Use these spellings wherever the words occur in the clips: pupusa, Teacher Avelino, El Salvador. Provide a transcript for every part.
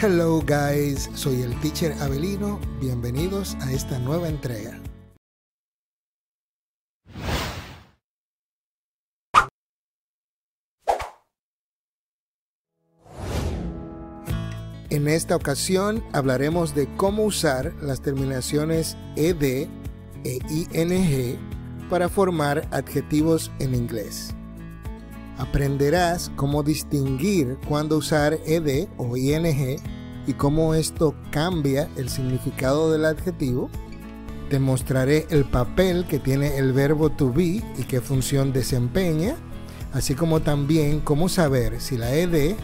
Hello guys, soy el Teacher Avelino, bienvenidos a esta nueva entrega. En esta ocasión hablaremos de cómo usar las terminaciones ED e ING para formar adjetivos en inglés. Aprenderás cómo distinguir cuándo usar ED o ING y cómo esto cambia el significado del adjetivo. Te mostraré el papel que tiene el verbo to be y qué función desempeña, así como también cómo saber si la ED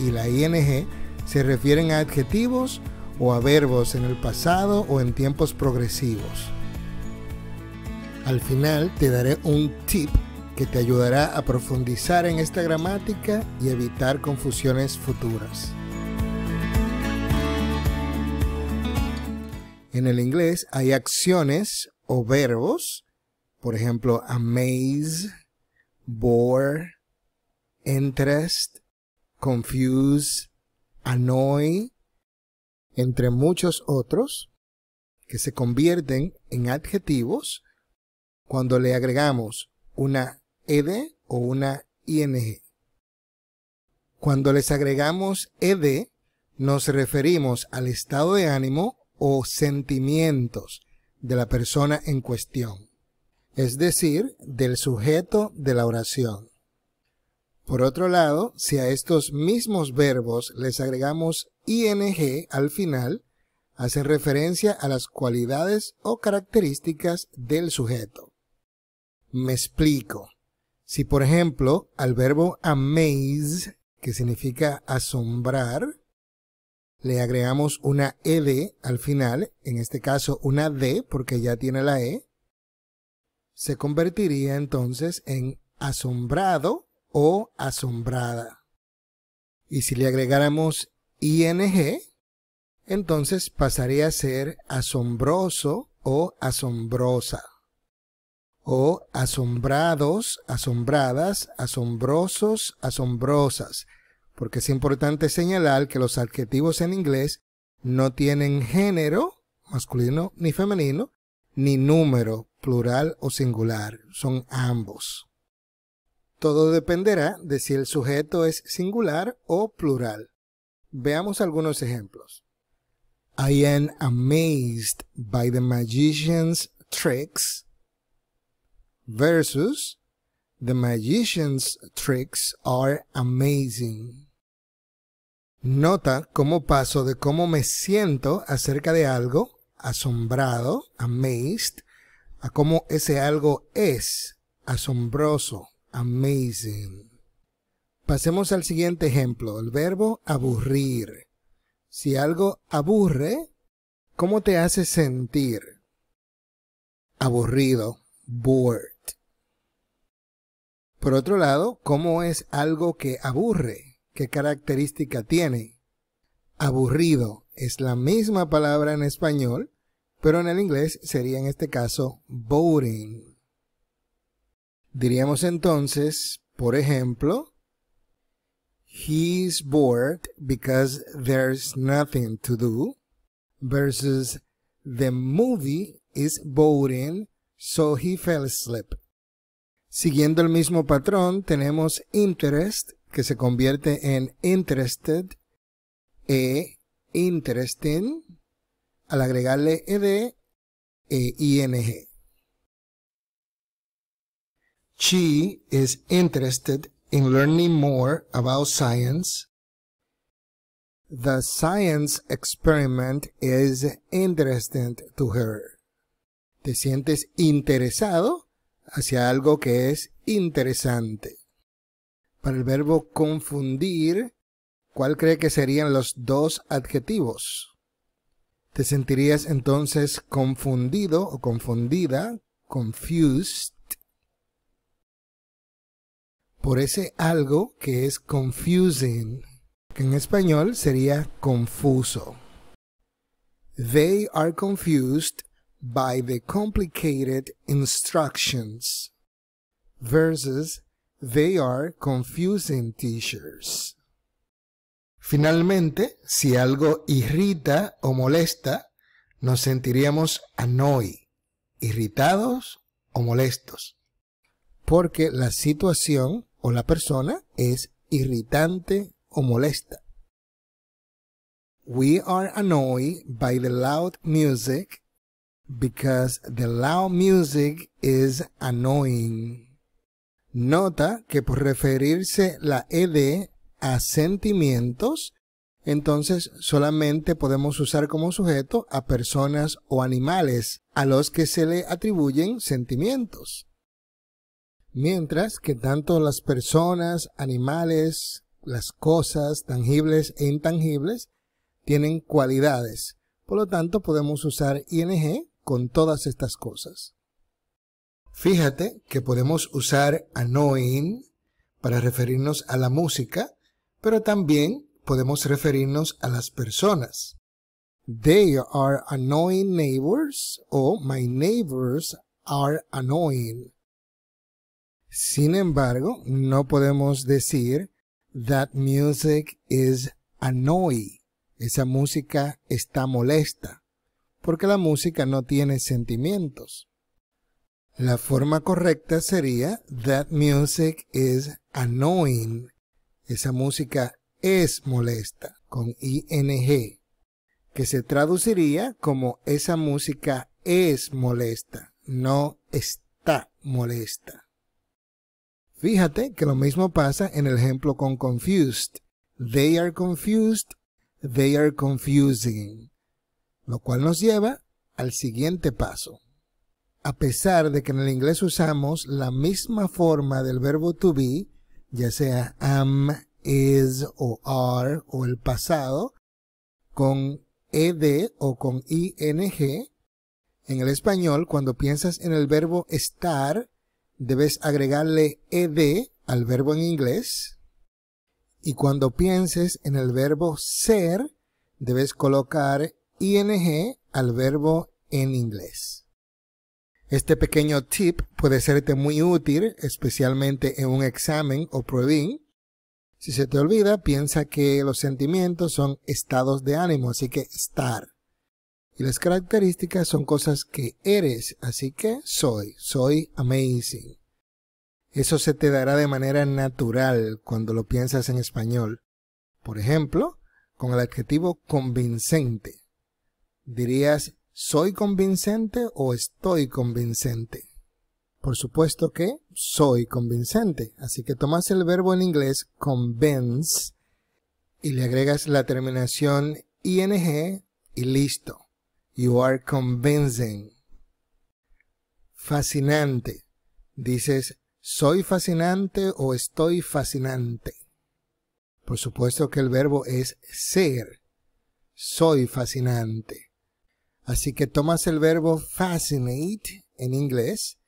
y la ING se refieren a adjetivos o a verbos en el pasado o en tiempos progresivos. Al final te daré un tip que te ayudará a profundizar en esta gramática y evitar confusiones futuras. En el inglés hay acciones o verbos, por ejemplo, amaze, bore, interest, confuse, annoy, entre muchos otros, que se convierten en adjetivos cuando le agregamos una ED o una ING. Cuando les agregamos ED, nos referimos al estado de ánimo o sentimientos de la persona en cuestión, es decir, del sujeto de la oración. Por otro lado, si a estos mismos verbos les agregamos ING al final, hace referencia a las cualidades o características del sujeto. Me explico. Si, por ejemplo, al verbo amaze, que significa asombrar, le agregamos una ED al final, en este caso una D porque ya tiene la E, se convertiría entonces en asombrado o asombrada. Y si le agregáramos ING, entonces pasaría a ser asombroso o asombrosa, o asombrados, asombradas, asombrosos, asombrosas, porque es importante señalar que los adjetivos en inglés no tienen género, masculino ni femenino, ni número, plural o singular, son ambos. Todo dependerá de si el sujeto es singular o plural. Veamos algunos ejemplos. I am amazed by the magician's tricks versus the magician's tricks are amazing. Nota cómo paso de cómo me siento acerca de algo, asombrado, amazed, a cómo ese algo es, asombroso, amazing. Pasemos al siguiente ejemplo, el verbo aburrir. Si algo aburre, ¿cómo te hace sentir? Aburrido, bored. Por otro lado, ¿cómo es algo que aburre? ¿Qué característica tiene? Aburrido es la misma palabra en español, pero en el inglés sería en este caso boring. Diríamos entonces, por ejemplo, he's bored because there's nothing to do versus the movie is boring so he fell asleep. Siguiendo el mismo patrón, tenemos interest, que se convierte en interested, e interesting, al agregarle ed e ing. She is interested in learning more about science. The science experiment is interesting to her. Te sientes interesado hacia algo que es interesante. Para el verbo confundir, ¿cuál cree que serían los dos adjetivos? Te sentirías entonces confundido o confundida, confused, por ese algo que es confusing, que en español sería confuso. They are confused by the complicated instructions versus they are confusing teachers. Finalmente, si algo irrita o molesta, nos sentiríamos annoyed, irritados o molestos, porque la situación o la persona es irritante o molesta. We are annoyed by the loud music because the loud music is annoying. Nota que por referirse la ed a sentimientos, entonces solamente podemos usar como sujeto a personas o animales a los que se le atribuyen sentimientos. Mientras que tanto las personas, animales, las cosas tangibles e intangibles tienen cualidades, por lo tanto podemos usar ing con todas estas cosas. Fíjate que podemos usar annoying para referirnos a la música, pero también podemos referirnos a las personas. They are annoying neighbors o my neighbors are annoying. Sin embargo, no podemos decir that music is annoying. Esa música está molesta, porque la música no tiene sentimientos. La forma correcta sería that music is annoying. Esa música es molesta, con ing, que se traduciría como esa música es molesta, no está molesta. Fíjate que lo mismo pasa en el ejemplo con confused. They are confused. They are confusing, lo cual nos lleva al siguiente paso. A pesar de que en el inglés usamos la misma forma del verbo to be, ya sea am, is o are o el pasado, con ed o con ing, en el español cuando piensas en el verbo estar, debes agregarle ed al verbo en inglés. Y cuando pienses en el verbo ser, debes colocar ing al verbo en inglés. Este pequeño tip puede serte muy útil, especialmente en un examen o pruebín. Si se te olvida, piensa que los sentimientos son estados de ánimo, así que estar. Y las características son cosas que eres, así que soy amazing. Eso se te dará de manera natural cuando lo piensas en español. Por ejemplo, con el adjetivo convincente. Dirías, ¿soy convincente o estoy convincente? Por supuesto que soy convincente. Así que tomas el verbo en inglés convince y le agregas la terminación ing y listo. You are convincing. Fascinante. Dices, ¿soy fascinante o estoy fascinante? Por supuesto que el verbo es ser. Soy fascinante. Así que tomas el verbo fascinate en inglés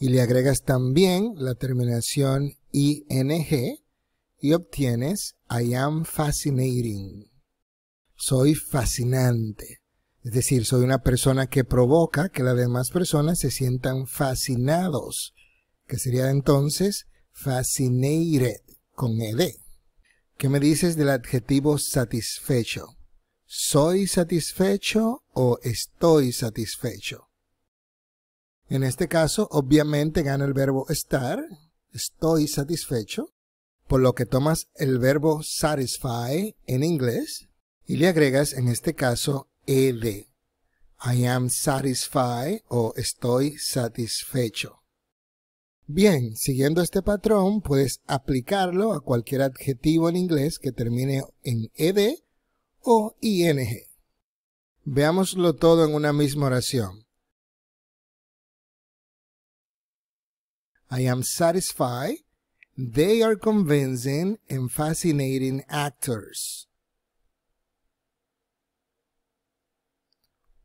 y le agregas también la terminación ing y obtienes I am fascinating. Soy fascinante. Es decir, soy una persona que provoca que las demás personas se sientan fascinados, que sería entonces fascinated con ed. ¿Qué me dices del adjetivo satisfecho? ¿Soy satisfecho o estoy satisfecho? En este caso, obviamente gana el verbo estar, estoy satisfecho, por lo que tomas el verbo satisfy en inglés y le agregas en este caso ed. I am satisfied o estoy satisfecho. Bien, siguiendo este patrón, puedes aplicarlo a cualquier adjetivo en inglés que termine en ed o ing. Veámoslo todo en una misma oración. I am satisfied. They are convincing and fascinating actors.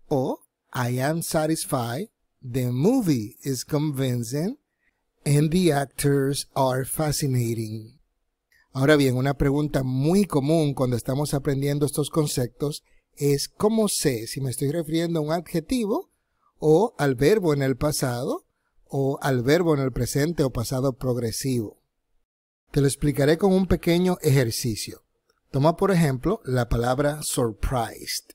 O I am satisfied. The movie is convincing and the actors are fascinating. Ahora bien, una pregunta muy común cuando estamos aprendiendo estos conceptos es ¿cómo sé si me estoy refiriendo a un adjetivo o al verbo en el pasado o al verbo en el presente o pasado progresivo? Te lo explicaré con un pequeño ejercicio. Toma por ejemplo la palabra surprised.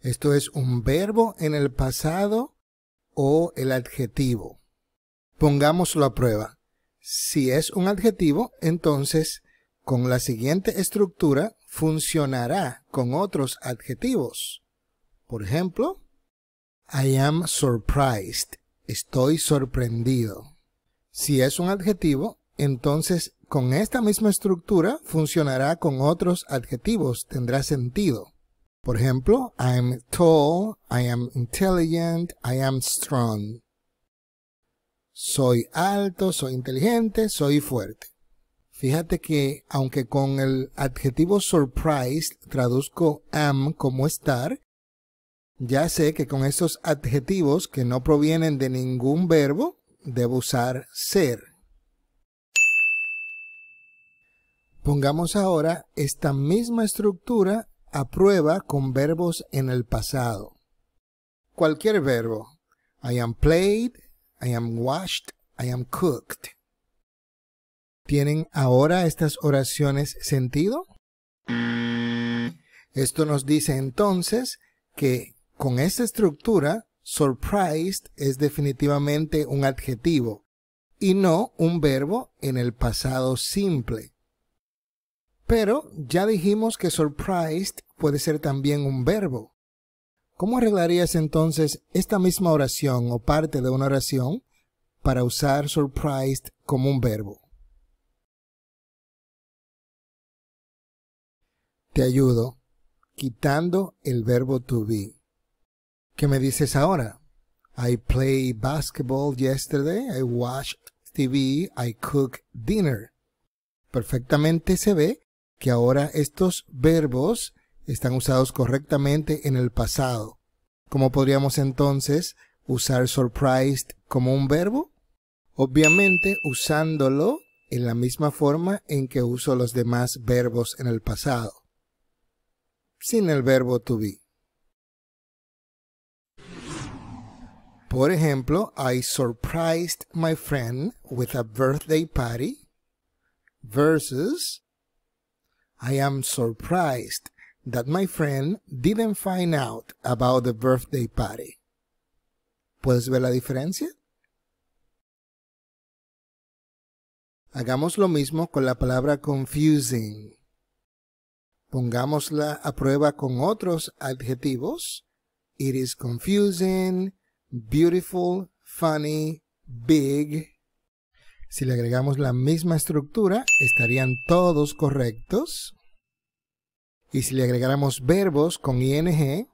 Esto es un verbo en el pasado o el adjetivo. Pongámoslo a prueba. Si es un adjetivo, entonces con la siguiente estructura funcionará con otros adjetivos. Por ejemplo, I am surprised. Estoy sorprendido. Si es un adjetivo, entonces con esta misma estructura funcionará con otros adjetivos. Tendrá sentido. Por ejemplo, I am tall, I am intelligent, I am strong. Soy alto, soy inteligente, soy fuerte. Fíjate que aunque con el adjetivo surprised traduzco am como estar, ya sé que con estos adjetivos que no provienen de ningún verbo, debo usar ser. Pongamos ahora esta misma estructura a prueba con verbos en el pasado. Cualquier verbo. I am played, I am washed, I am cooked. ¿Tienen ahora estas oraciones sentido? Esto nos dice entonces que con esta estructura, surprised es definitivamente un adjetivo y no un verbo en el pasado simple. Pero ya dijimos que surprised puede ser también un verbo. ¿Cómo arreglarías entonces esta misma oración o parte de una oración para usar surprised como un verbo? Te ayudo quitando el verbo to be. ¿Qué me dices ahora? I played basketball yesterday, I watched TV, I cooked dinner. Perfectamente se ve que ahora estos verbos están usados correctamente en el pasado. ¿Cómo podríamos entonces usar surprised como un verbo? Obviamente usándolo en la misma forma en que uso los demás verbos en el pasado, sin el verbo to be. Por ejemplo, I surprised my friend with a birthday party versus I am surprised that my friend didn't find out about the birthday party. ¿Puedes ver la diferencia? Hagamos lo mismo con la palabra confusing. Pongámosla a prueba con otros adjetivos. It is confusing, beautiful, funny, big. Si le agregamos la misma estructura, estarían todos correctos. Y si le agregáramos verbos con ing,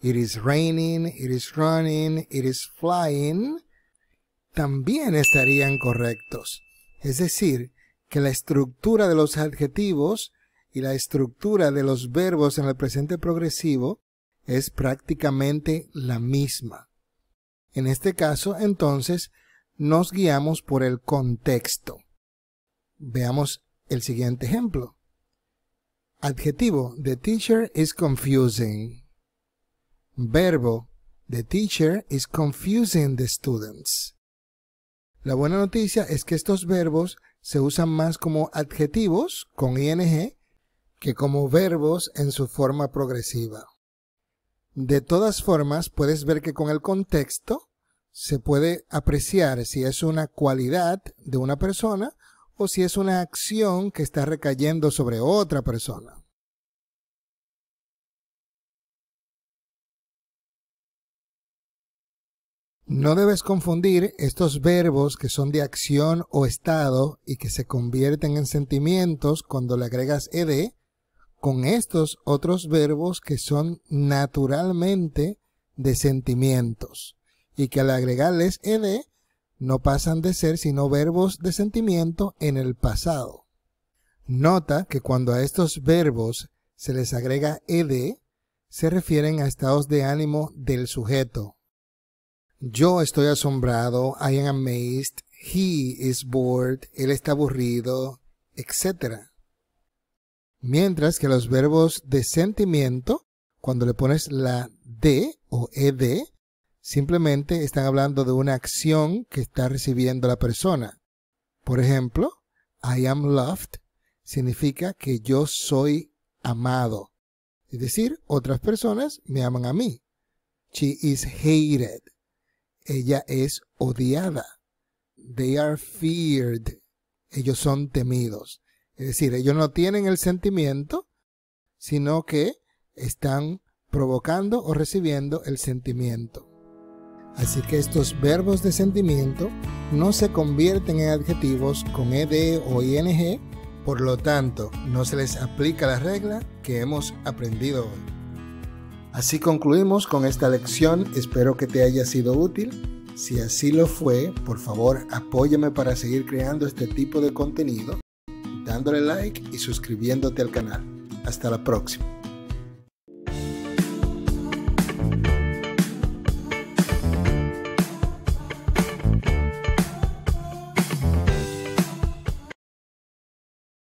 it is raining, it is running, it is flying, también estarían correctos. Es decir, que la estructura de los adjetivos y la estructura de los verbos en el presente progresivo es prácticamente la misma. En este caso, entonces, nos guiamos por el contexto. Veamos el siguiente ejemplo. Adjetivo: The teacher is confusing. Verbo: The teacher is confusing the students. La buena noticia es que estos verbos se usan más como adjetivos con ing que como verbos en su forma progresiva. De todas formas, puedes ver que con el contexto se puede apreciar si es una cualidad de una persona o si es una acción que está recayendo sobre otra persona. No debes confundir estos verbos que son de acción o estado y que se convierten en sentimientos cuando le agregas ed con estos otros verbos que son naturalmente de sentimientos y que al agregarles ed no pasan de ser sino verbos de sentimiento en el pasado. Nota que cuando a estos verbos se les agrega ed, se refieren a estados de ánimo del sujeto. Yo estoy asombrado, I am amazed, he is bored, él está aburrido, etc. Mientras que los verbos de sentimiento, cuando le pones la d o ed, simplemente están hablando de una acción que está recibiendo la persona. Por ejemplo, I am loved significa que yo soy amado. Es decir, otras personas me aman a mí. She is hated. Ella es odiada. They are feared. Ellos son temidos. Es decir, ellos no tienen el sentimiento, sino que están provocando o recibiendo el sentimiento. Así que estos verbos de sentimiento no se convierten en adjetivos con ed o ing, por lo tanto, no se les aplica la regla que hemos aprendido hoy. Así concluimos con esta lección, espero que te haya sido útil. Si así lo fue, por favor apóyame para seguir creando este tipo de contenido, dándole like y suscribiéndote al canal. Hasta la próxima.